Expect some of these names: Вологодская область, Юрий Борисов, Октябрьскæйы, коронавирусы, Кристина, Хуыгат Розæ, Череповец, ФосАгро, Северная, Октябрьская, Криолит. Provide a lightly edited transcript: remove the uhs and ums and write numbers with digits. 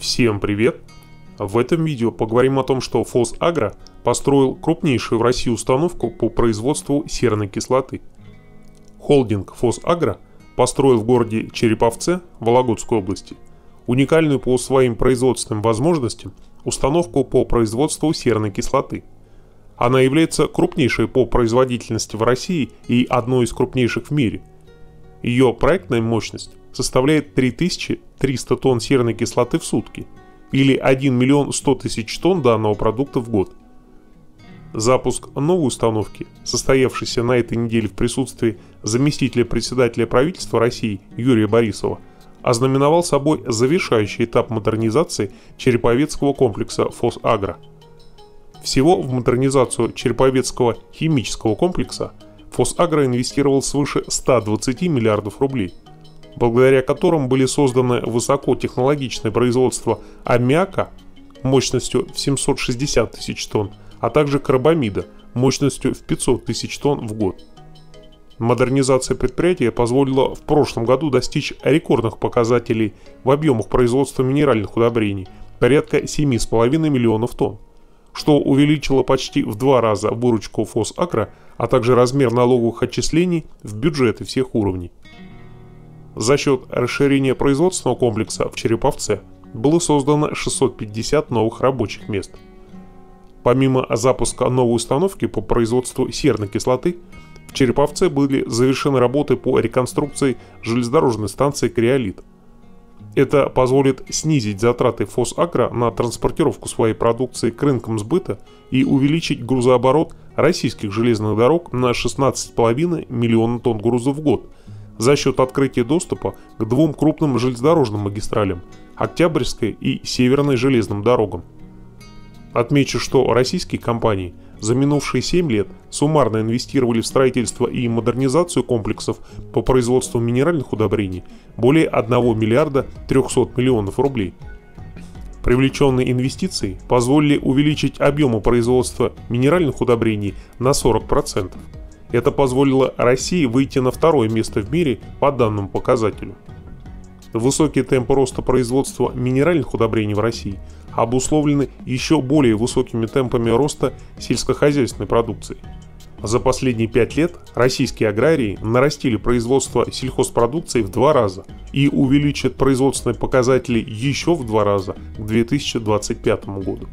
Всем привет! В этом видео поговорим о том, что ФосАгро построил крупнейшую в России установку по производству серной кислоты. Холдинг ФосАгро построил в городе Череповце Вологодской области уникальную по своим производственным возможностям установку по производству серной кислоты. Она является крупнейшей по производительности в России и одной из крупнейших в мире. Ее проектная мощность составляет 3300 тонн серной кислоты в сутки или 1 100 000 тонн данного продукта в год. Запуск новой установки, состоявшийся на этой неделе в присутствии заместителя председателя правительства России Юрия Борисова, ознаменовал собой завершающий этап модернизации Череповецкого комплекса ФосАгро. Всего в модернизацию Череповецкого химического комплекса ФосАгро инвестировал свыше 120 миллиардов рублей, благодаря которым были созданы высокотехнологичное производство аммиака мощностью в 760 тысяч тонн, а также карбамида мощностью в 500 тысяч тонн в год. Модернизация предприятия позволила в прошлом году достичь рекордных показателей в объемах производства минеральных удобрений порядка 7,5 миллионов тонн, что увеличило почти в 2 раза выручку ФосАгро, а также размер налоговых отчислений в бюджеты всех уровней. За счет расширения производственного комплекса в Череповце было создано 650 новых рабочих мест. Помимо запуска новой установки по производству серной кислоты, в Череповце были завершены работы по реконструкции железнодорожной станции «Криолит». Это позволит снизить затраты ФосАгро на транспортировку своей продукции к рынкам сбыта и увеличить грузооборот российских железных дорог на 16,5 миллиона тонн грузов в год за счет открытия доступа к 2 крупным железнодорожным магистралям – Октябрьской и Северной железным дорогам. Отмечу, что российские компании за минувшие 7 лет суммарно инвестировали в строительство и модернизацию комплексов по производству минеральных удобрений более 1 миллиарда 300 миллионов рублей. Привлеченные инвестиции позволили увеличить объемы производства минеральных удобрений на 40%. Это позволило России выйти на 2-е место в мире по данному показателю. Высокие темпы роста производства минеральных удобрений в России обусловлены еще более высокими темпами роста сельскохозяйственной продукции. За последние 5 лет российские аграрии нарастили производство сельхозпродукции в 2 раза и увеличат производственные показатели еще в 2 раза к 2025 году.